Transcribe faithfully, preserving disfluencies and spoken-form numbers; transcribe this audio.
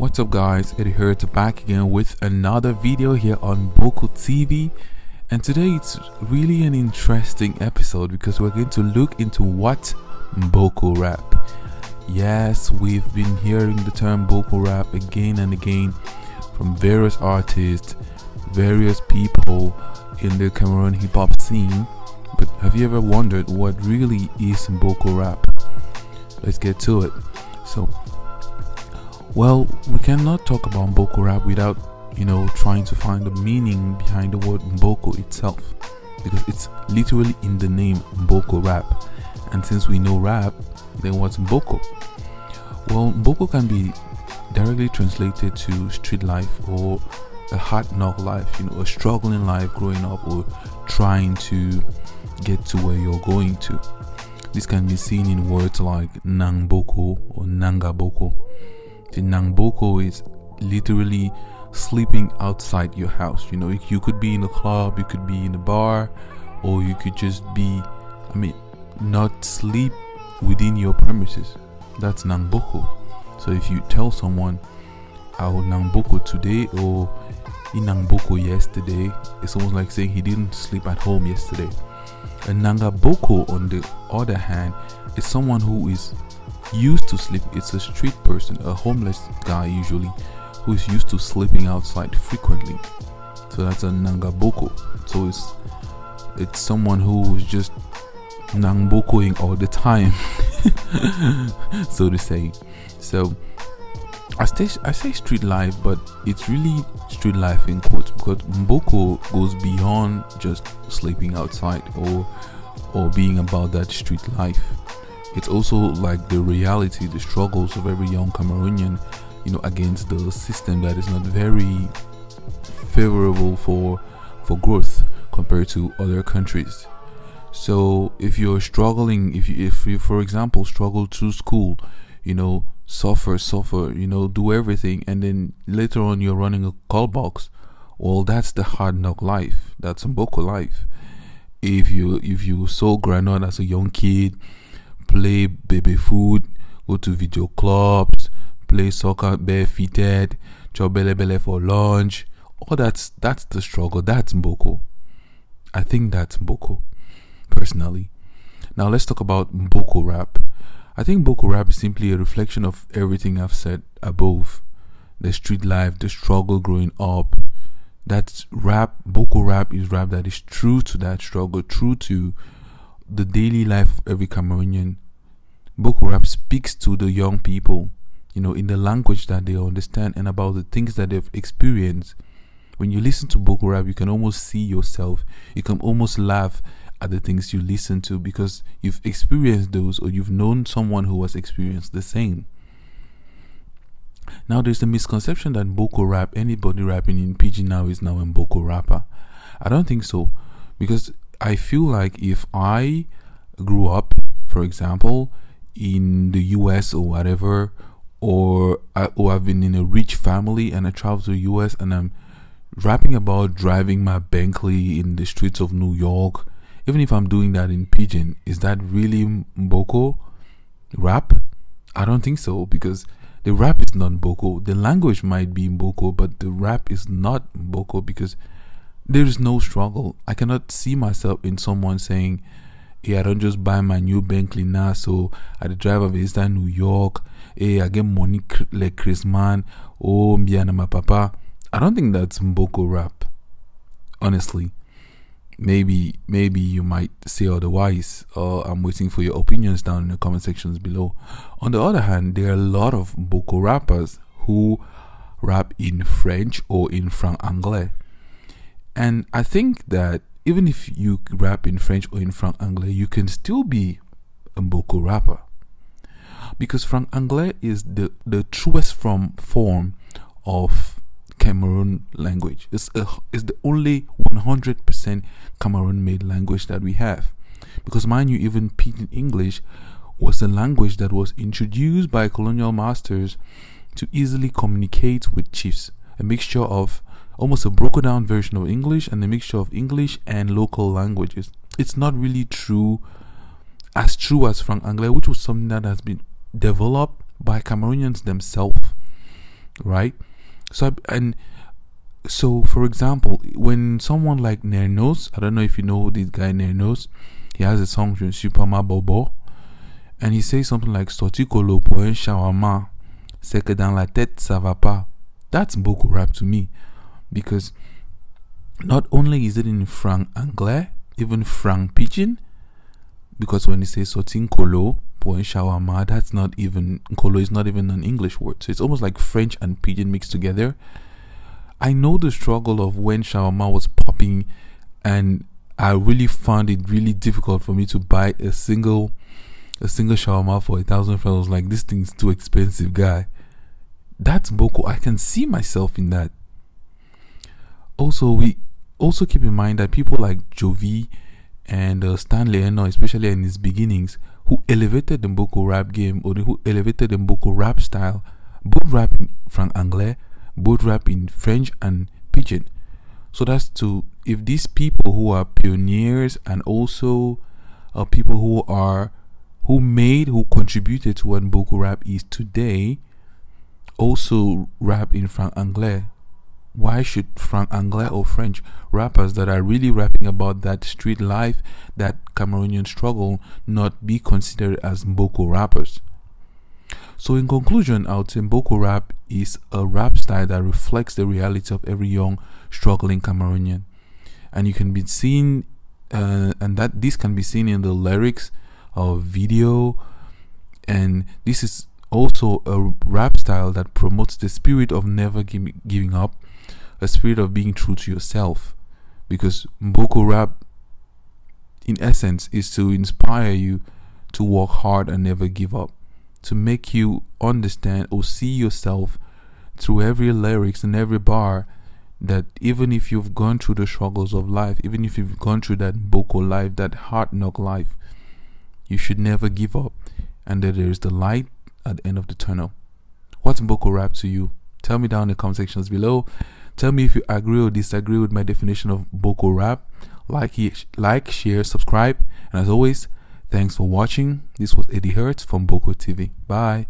What's up guys, Eddie Hurt back again with another video here on Mboko T V, and today it's really an interesting episode because we're going to look into what Mboko Rap. Yes, we've been hearing the term Mboko Rap again and again from various artists, various people in the Cameroon hip hop scene, but have you ever wondered what really is Mboko Rap? Let's get to it. So, well, we cannot talk about Mboko Rap without, you know, trying to find the meaning behind the word Mboko itself, because it's literally in the name Mboko Rap, and since we know rap, then what's Mboko? Well, Mboko can be directly translated to street life or a hard knock life, you know, a struggling life growing up or trying to get to where you're going to. This can be seen in words like Nangboko or Nangaboko. The Nangboko is literally sleeping outside your house. You know, you could be in a club, you could be in a bar, or you could just be, I mean, not sleep within your premises. That's Nangboko. So if you tell someone, I was Nangboko today or in Nangboko yesterday, it's almost like saying he didn't sleep at home yesterday. A Nangaboko, on the other hand, is someone who is used to sleep. It's a street person, a homeless guy usually, who is used to sleeping outside frequently. So that's a Nangaboko. So it's it's someone who is just Nangbokoing all the time, so to say. So I say, I say street life, but it's really street life in quotes, because Mboko goes beyond just sleeping outside or or being about that street life. It's also like the reality, the struggles of every young Cameroonian, you know, against the system that is not very favorable for for growth compared to other countries. So if you're struggling, if you, if you for example struggle to school, you know, suffer suffer you know, do everything, and then later on you're running a call box, well, that's the hard knock life, that's Mboko life. If you if you sow granite as a young kid, play baby food, go to video clubs, play soccer barefooted, chop bele bele for lunch, all that's that's the struggle. That's Mboko. I think that's Mboko personally. Now let's talk about Mboko Rap. I think Mboko Rap is simply a reflection of everything I've said above. The street life, the struggle growing up. That's rap. Mboko Rap is rap that is true to that struggle, true to the daily life of every Cameroonian. Mboko Rap speaks to the young people, you know, in the language that they understand and about the things that they've experienced. When you listen to Mboko Rap, you can almost see yourself. You can almost laugh at the things you listen to because you've experienced those, or you've known someone who has experienced the same. Now there's the misconception that Mboko Rap, anybody rapping in Pidgin now is now a Mboko rapper. I don't think so, because I feel like if I grew up, for example, in the U S or whatever, or, I, or I've been in a rich family and I travel to the U S and I'm rapping about driving my Bentley in the streets of New York, even if I'm doing that in Pidgin, is that really Mboko Rap? I don't think so, because the rap is not Mboko. The language might be Mboko, but the rap is not Mboko, because there is no struggle. I cannot see myself in someone saying, hey, I don't just buy my new Bentley now, so I drive over Eastern New York, hey, I get money like Chris Man, oh, me and my papa. I don't think that's Mboko Rap, honestly. Maybe maybe you might say otherwise, or I'm waiting for your opinions down in the comment sections below. On the other hand, there are a lot of Mboko rappers who rap in French or in Franco Anglais. And I think that even if you rap in French or in Franco Anglais, you can still be a Mboko rapper. Because Franco Anglais is the, the truest from form of Cameroon language. It's, a, it's the only one hundred percent Cameroon made language that we have, because mind you, even Pidgin English was a language that was introduced by colonial masters to easily communicate with chiefs, a mixture of almost a broken down version of English and a mixture of English and local languages. It's not really true as true as Franco Anglais, which was something that has been developed by Cameroonians themselves. right? So and so, for example, when someone like Nernos, I don't know if you know this guy Nernos, he has a song with Super Ma Bobo, and he says something like "Sorti colo pour un shawarma, c'est que dans la tête ça va pas." That's Mboko Rap to me, because not only is it in Franc Anglais, even Franc Pidgin, because when he says "Sorti colo pour un shawarma," that's not even colo is not even an English word, so it's almost like French and Pidgin mixed together. I know the struggle of when shawarma was popping, and I really found it really difficult for me to buy a single a single shawarma for a thousand fellows. Like, this thing's too expensive, guy. That's Mboko. I can see myself in that. Also, we also keep in mind that people like Jovi and uh, Stanley Eno, especially in his beginnings, who elevated the Mboko Rap game, or who elevated the Mboko Rap style, both rap in Franc Anglais, both rap in French and Pidgin. So that's to if these people who are pioneers and also uh, people who are who made who contributed to what Mboko Rap is today also rap in Franc Anglais, why should Franc Anglais or French rappers that are really rapping about that street life, that Cameroonian struggle, not be considered as Mboko rappers? So in conclusion, I would say Mboko Rap is a rap style that reflects the reality of every young struggling Cameroonian, and you can be seen uh, and that this can be seen in the lyrics of video. And this is also a rap style that promotes the spirit of never gi giving up, a spirit of being true to yourself, because Mboko Rap in essence is to inspire you to work hard and never give up, to make you understand or see yourself through every lyrics and every bar, that even if you've gone through the struggles of life, even if you've gone through that Mboko life, that hard knock life, you should never give up, and that there is the light at the end of the tunnel. What's Mboko Rap to you? Tell me down in the comment sections below. Tell me if you agree or disagree with my definition of Mboko Rap. Like, like, share, subscribe, and as always, thanks for watching. This was Eddie Hurt from Mboko T V. Bye.